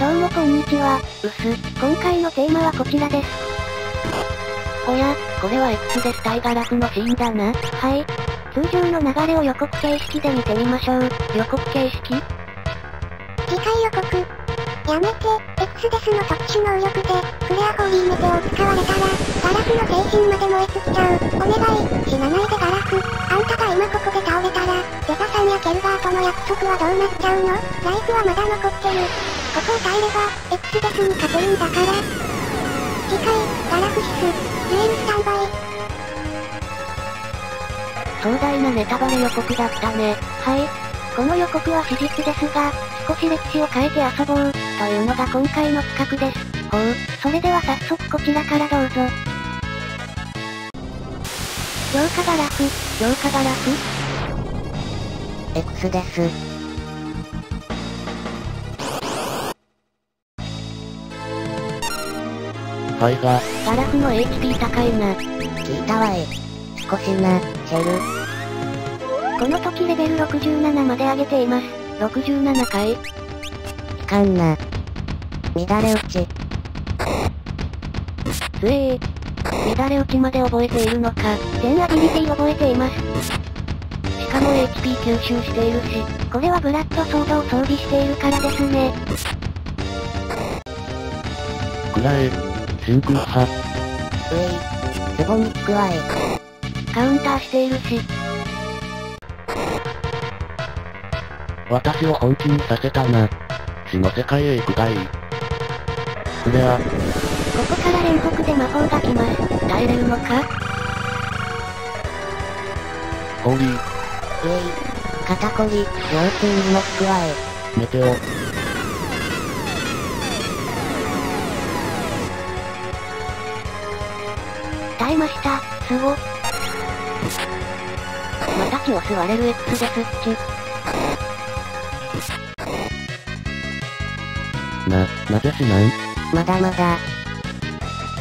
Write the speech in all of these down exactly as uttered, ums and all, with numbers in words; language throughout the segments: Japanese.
どうもこんにちは、うす。今回のテーマはこちらです。おや、これは X でス対ガラフのシーンだな。はい。通常の流れを予告形式で見てみましょう。予告形式？次回予告。やめて、X ですの特殊能力で、フレアホーリーメテオを使われたら、ガラフの精神まで燃え尽きちゃう。お願い、死なないでガラフ。あんたが今ここで倒れたら、デザさんやケルガーとの約束はどうなっちゃうの？ライフはまだ残ってる。ここを耐えれば、X デスに勝てるんだから。次回、ガラフシス、デュエルスタンバイ。壮大なネタバレ予告だったね。はい。この予告は史実ですが、少し歴史を変えて遊ぼう、というのが今回の企画です。ほう、それでは早速こちらからどうぞ。強化ガラフ、強化ガラフ。X です。はいが、ガラフの エイチピー 高いな。聞いたわえ。少しな、減る。この時レベルろくじゅうななまで上げています。ろくじゅうななかい。いかんな。乱れ打ち。つえー。乱れ打ちまで覚えているのか。全アビリティ覚えています。しかも エイチピー 吸収しているし、これはブラッドソードを装備しているからですね。くらえ。真空派。うえい、ツボにつくわえ。カウンターしているし。私を本気にさせたな。死の世界へ行くがいい。フレア。ここから連続で魔法が来ます。耐えれるのか？ホーリー。うえい、肩こり、腰痛にもつくわえ。メテオ。耐えました、すご。また血を吸われる X ですっち。な、なぜ死なん？まだまだ。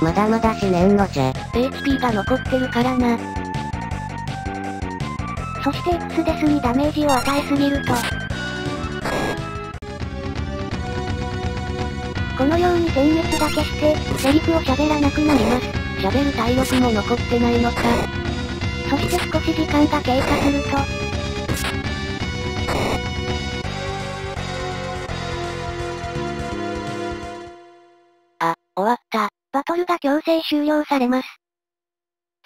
まだまだ死ねんのじゃ。エイチピー が残ってるからな。そして X ですにダメージを与えすぎると。このように点滅だけして、セリフを喋らなくなります。喋る体力も残ってないのか。そして少し時間が経過するとあ、終わった。バトルが強制終了されます。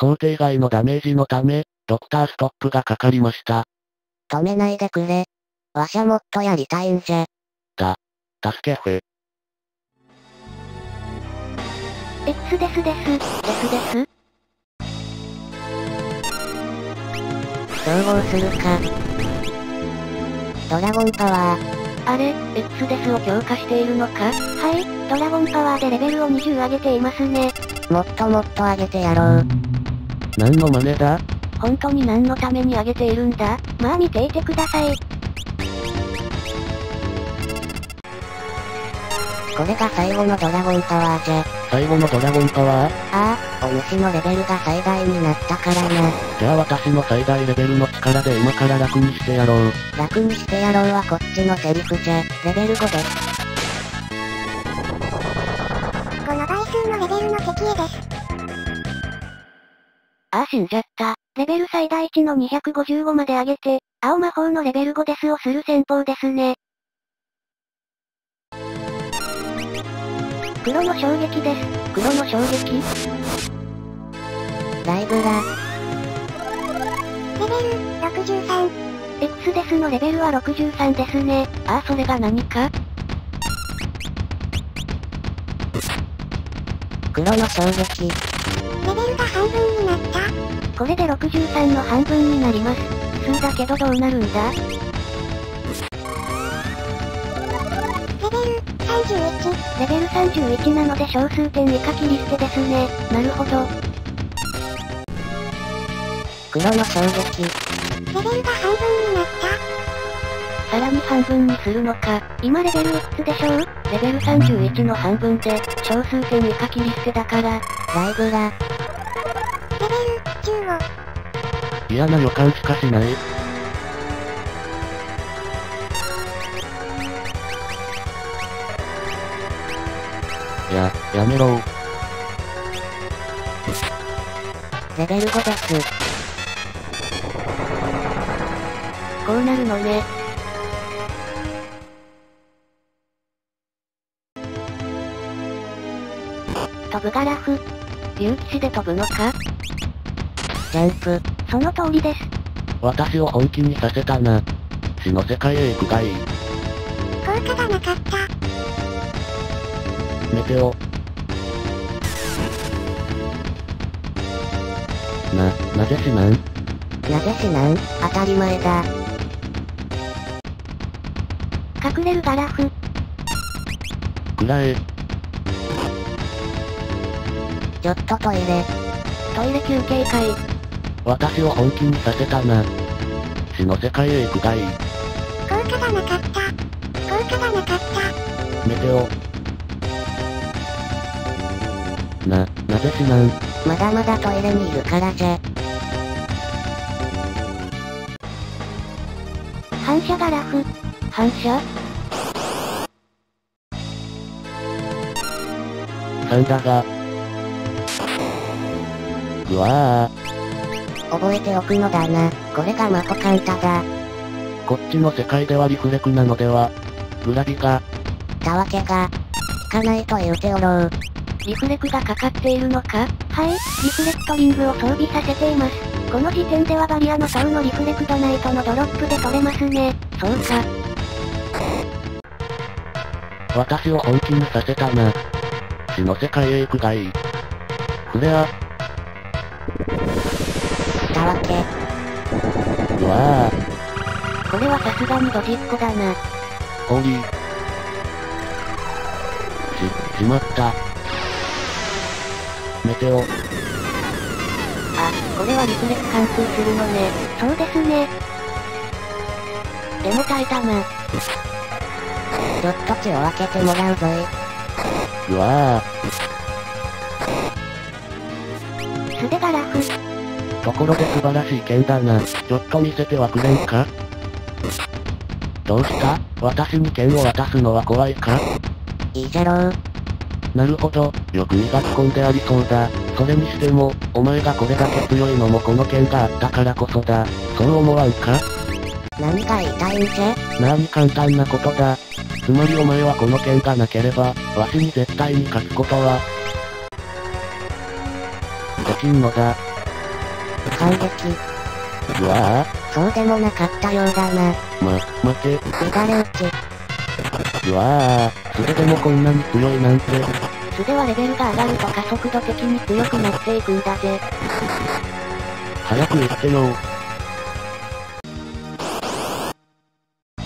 想定外のダメージのためドクターストップがかかりました。止めないでくれ、わしゃもっとやりたいんじゃ。だ、助けふ。X ですです、ですです。競合するか。ドラゴンパワー。あれ、X ですを強化しているのか？はい、ドラゴンパワーでレベルをにじゅう上げていますね。もっともっと上げてやろう。何の真似だ？本当に何のために上げているんだ？まあ見ていてください。これが最後のドラゴンパワーじゃ。最後のドラゴンパワー？ああ、お主のレベルが最大になったからな。じゃあ私の最大レベルの力で今から楽にしてやろう。楽にしてやろうはこっちのセリフじゃ。レベルごです。ごの倍数のレベルの敵へです。ああ、死んじゃった。レベル最大値のにひゃくごじゅうごまで上げて、青魔法のレベルごですをする戦法ですね。黒の衝撃です。黒の衝撃。ライブラ。レベルろくじゅうさん。X ですのレベルはろくじゅうさんですね。ああ、それが何か？黒の衝撃。レベルが半分になった。これでろくじゅうさんの半分になります。普通だけどどうなるんだ？レベルさんじゅういち。レベルさんじゅういちなので小数点以下切り捨てですね。なるほど。黒の衝撃。レベルが半分になった。さらに半分にするのか。今レベルいくつでしょう？レベルさんじゅういちの半分で小数点以下切り捨てだから。ライブラ。レベルじゅうご。嫌な予感しかしない。や、やめろー。レベルごです。こうなるのね。飛ぶガラフ。竜騎士で飛ぶのか？ジャンプ。その通りです。私を本気にさせたな。死の世界へ行くがいい。効果がなかった。メテオな、なぜ死なん？なぜ死なん？当たり前だ。隠れるガラフくらえ。ちょっとトイレトイレ休憩会。私を本気にさせたな。死の世界へ行くがいい。効果がなかった。効果がなかった。メテオな、なぜ死なん？まだまだトイレにいるからじゃ。反射ガラフ。反射？サンダが。うわぁ。覚えておくのだな。これがマコカンタだ。こっちの世界ではリフレクなのでは？裏火が。たわけが。効かないと言うておろう。リフレクがかかっているのか？はい、リフレクトリングを装備させています。この時点ではバリアの塔のリフレクドナイトのドロップで取れますね。そうか。私を本気にさせたな。死の世界へ行くがいい。フレア。たわけ。うわぁ。これはさすがにドジっ子だな。ホーリー。し、しまった。メテオ。あ、これはリフレク貫通するのね。そうですね。でも耐えたな。ちょっと血を分けてもらうぞい。うわぁ。素手がラフ。ところで素晴らしい剣だな。ちょっと見せてはくれんか？どうした？私に剣を渡すのは怖いか？いいじゃろう。なるほど、よく磨き込んでありそうだ。それにしても、お前がこれだけ強いのもこの剣があったからこそだ。そう思わんか？何が言いたいんじゃ？なあに簡単なことだ。つまりお前はこの剣がなければ、わしに絶対に勝つことはできんのだ。反撃。うわぁ。そうでもなかったようだな。ま、待て。乱れ打ち。うわぁ。素手でもこんなに強いなんて。素手はレベルが上がると加速度的に強くなっていくんだぜ。早く言ってよ。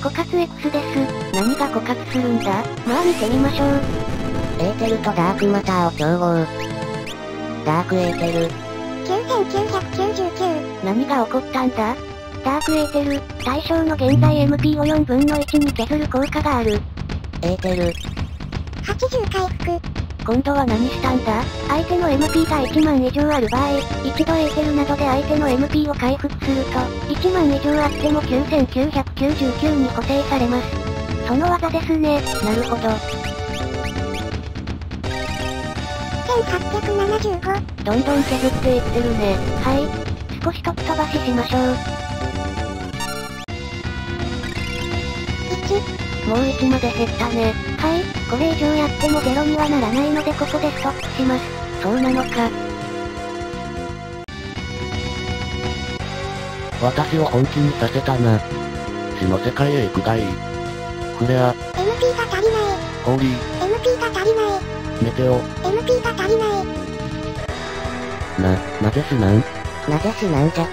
枯渇 X です。何が枯渇するんだ？まあ見てみましょう。エーテルとダークマターを調合。ダークエーテルきゅうせんきゅうひゃくきゅうじゅうきゅう。何が起こったんだ？ダークエーテル、対象の現在 エムピー をよんぶんのいちに削る効果がある。エーテルはちじゅう回復。今度は何したんだ？相手の エムピー がいちまん以上ある場合、一度エーテルなどで相手の エムピー を回復するといちまん以上あってもきゅうせんきゅうひゃくきゅうじゅうきゅうに補正されます。その技ですね。なるほど。せんはっぴゃくななじゅうご。どんどん削っていってるね。はい、少し飛び飛ばししましょう。もういちまで減ったね。はい、これ以上やってもゼロにはならないのでここでストップします。そうなのか。私を本気にさせたな。死の世界へ行くがいい。フレア。エムピー が足りない。ホーリー。エムピー が足りない。メテオ。エムピー が足りない。な、なぜ死なん？なぜ死なんじゃと？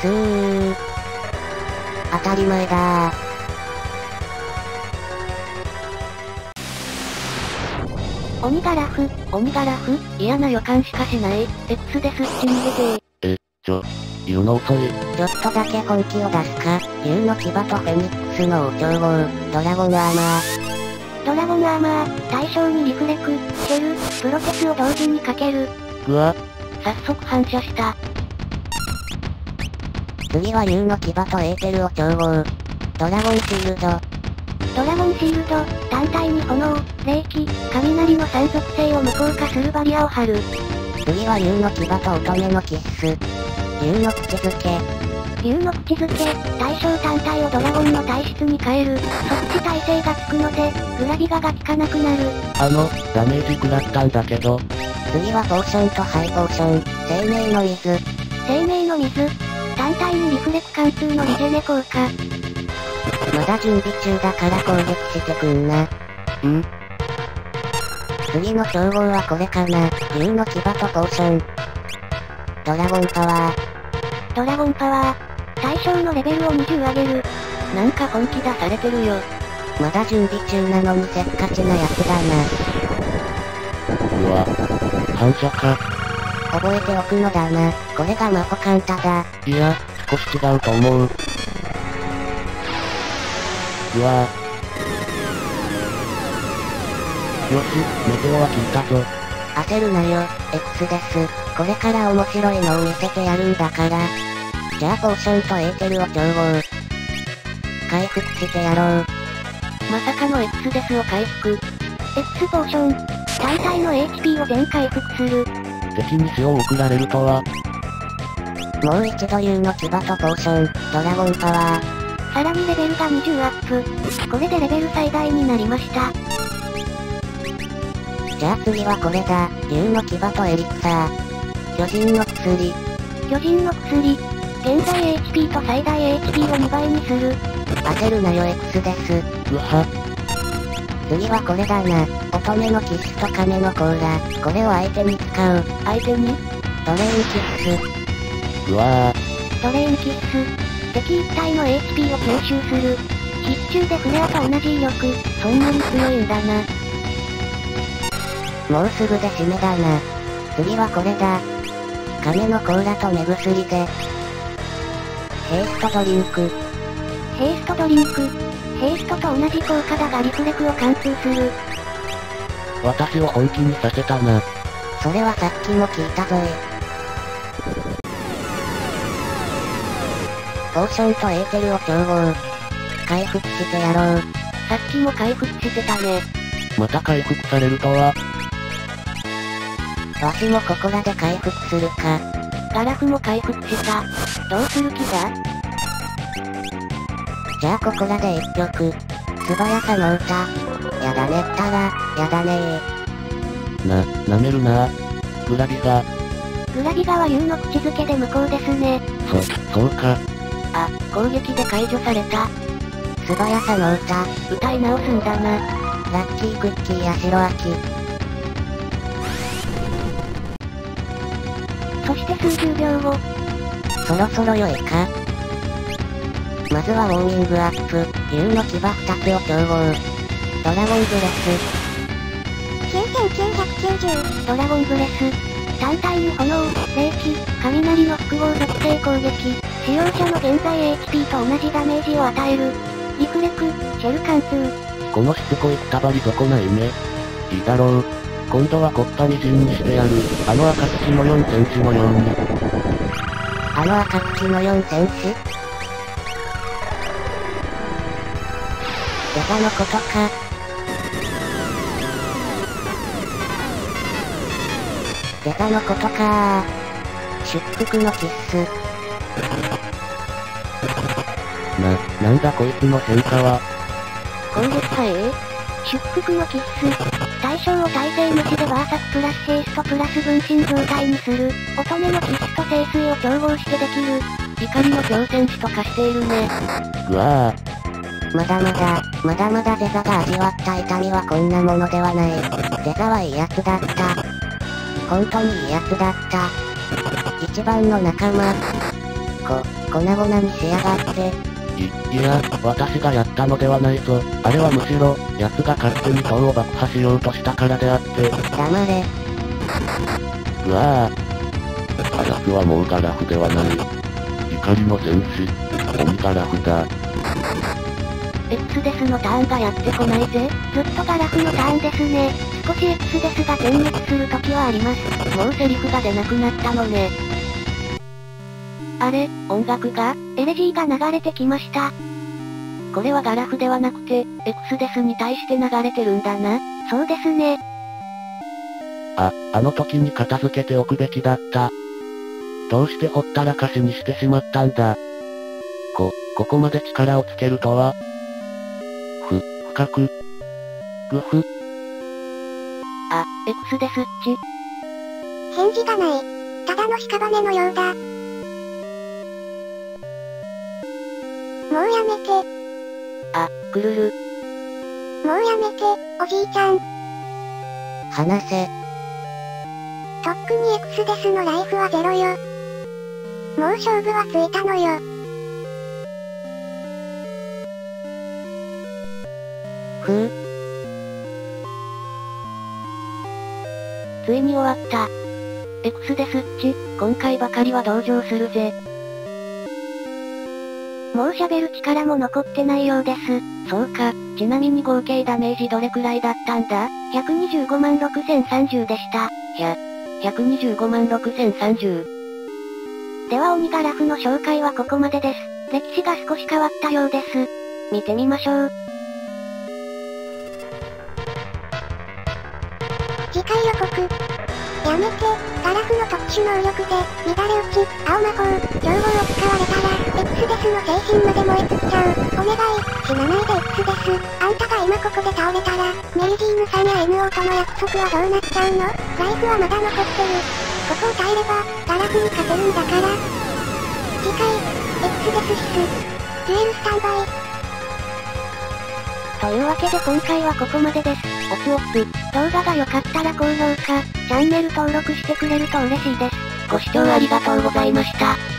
すー。当たり前だー。鬼ガラフ、鬼ガラフ、嫌な予感しかしない。X でスッチ逃げてー。え、ちょ、言うの遅い。ちょっとだけ本気を出すか。竜の牙とフェニックスの王調合、ドラゴンアーマー。ドラゴンアーマー、対象にリフレク、シェル、プロテスを同時にかける。うわ。早速反射した。次は竜の牙とエーテルを調合。ドラゴンシールド。ドラゴンシールド、短体に炎、冷気、雷の三属性を無効化するバリアを張る。次は竜の牙と乙女のキッス。竜の口づけ。竜の口づけ、対象単体をドラゴンの体質に変える。即死耐性がつくので、グラビガが効かなくなる。あの、ダメージ食らったんだけど。次はポーションとハイポーション、生命の水。生命の水、単体にリフレク貫通のリジェネ効果。まだ準備中だから攻撃してくんな。ん？次の称号はこれかな。竜の牙とポーション。ドラゴンパワー。ドラゴンパワー。対象のレベルをにじゅう上げる。なんか本気出されてるよ。まだ準備中なのにせっかちなやつだな。うわ、反射か。覚えておくのだな。これがマホカンタだ。いや、少し違うと思う。うわぁ。よし、メテオは聞いたぞ。焦るなよ、X です。これから面白いのを見せてやるんだから。じゃあポーションとエーテルを調合。回復してやろう。まさかの X ですを回復。X ポーション。単体の エイチピー を全回復する。敵に死を送られるとは。もう一度竜の牙とポーション、ドラゴンパワー。さらにレベルがにじゅうアップ。これでレベル最大になりました。じゃあ次はこれだ。竜の牙とエリクサー。巨人の薬。巨人の薬。現在 エイチピー と最大 エイチピー をにばいにする。焦るなよ X です。うは。次はこれだな。乙女のキッスと亀の甲羅。これを相手に使う。相手に？ドレインキッス。うわぁ。ドレインキッス。敵一体の エイチピー を吸収する。必中でフレアと同じ威力。そんなに強いんだな。もうすぐで締めだな。次はこれだ。亀の甲羅と目薬で。ヘイストドリンク。ヘイストドリンク。ヘイストと同じ効果だがリフレクを貫通する。私を本気にさせたな。それはさっきも聞いたぞえ。ポーションとエーテルを調合。回復してやろう。さっきも回復してたね。また回復されるとは。わしもここらで回復するか。ガラフも回復した。どうする気だ？じゃあここらで一曲。素早さの歌。やだねったら、やだねー。な、なめるなー。グラビガ。グラビガは竜の口づけで無効ですね。そ、そうか。あ、攻撃で解除された。素早さの歌。歌い直すんだな。ラッキークッキーや白秋。そして数十秒後。そろそろ良いか。まずはウォーミングアップ。竜の牙ふたつを調合。ドラゴンブレス。きゅうせんきゅうひゃくきゅうじゅう。ドラゴンブレス。単体に炎、冷気、雷の複合属性攻撃。使用者の現在 エイチピー と同じダメージを与える。リフレク、シェル貫通。このしつこいくたばり損ないね。いいだろう。今度はコッパみじんにしてやる。あの暁の四戦士のように。あの暁の四戦士？デザのことか。デザのことかー。出腹のキッス。な、なんだこいつの変化は。今月はええ？出腹のキッス。対象を耐性無視でバーサスプラスヘイストプラス分身状態にする。乙女のキッスと聖水を調合してできる。怒りの強戦士と化しているね。うわぁ。まだまだ、まだまだデザが味わった痛みはこんなものではない。デザはいいやつだった。本当にいいやつだった。一番の仲間。こ、粉々にしやがって。い、いや、私がやったのではないぞ。あれはむしろ、奴が勝手に塔を爆破しようとしたからであって。黙れ。うわぁ。ガラフはもうガラフではない。怒りの戦士、鬼ガラフだ。X デスのターンがやってこないぜ。ずっとガラフのターンですね。少し X デスが全滅する時はあります。もうセリフが出なくなったのね。あれ、音楽が、エレジーが流れてきました。これはガラフではなくて、エクスデスに対して流れてるんだな。そうですね。あ、あの時に片付けておくべきだった。どうしてほったらかしにしてしまったんだ。こ、ここまで力をつけるとは。ふ、深く。ぐふ。あ、エクスデスっち。返事がない。ただの屍のようだ。もうやめて。あ、くるる。もうやめて、おじいちゃん。話せ。とっくにエクスデスのライフはゼロよ。もう勝負はついたのよ。ふう。ついに終わった。エクスデスっち、今回ばかりは同情するぜ。もう喋る力も残ってないようです。そうか。ちなみに合計ダメージどれくらいだったんだ ?ひゃくにじゅうごまんろくせんさんじゅう でした。ひゃ、ひゃくにじゅうごまんろくせんさんじゅう。では鬼ガラフの紹介はここまでです。歴史が少し変わったようです。見てみましょう。次回予告。やめて、ガラフの特殊能力で、乱れ打ち、青魔法、両方を使われたら、エクスデスの精神まで燃え尽きちゃう。お願い、死なないでエクスデス。あんたが今ここで倒れたら、メルジーヌさんや エヌオー との約束はどうなっちゃうの？ライフはまだ残ってる。ここを耐えれば、ガラフに勝てるんだから。次回、エクスデス必須。デュエルスタンバイ。というわけで今回はここまでです。おつおつ。動画が良かったら高評価、チャンネル登録してくれると嬉しいです。ご視聴ありがとうございました。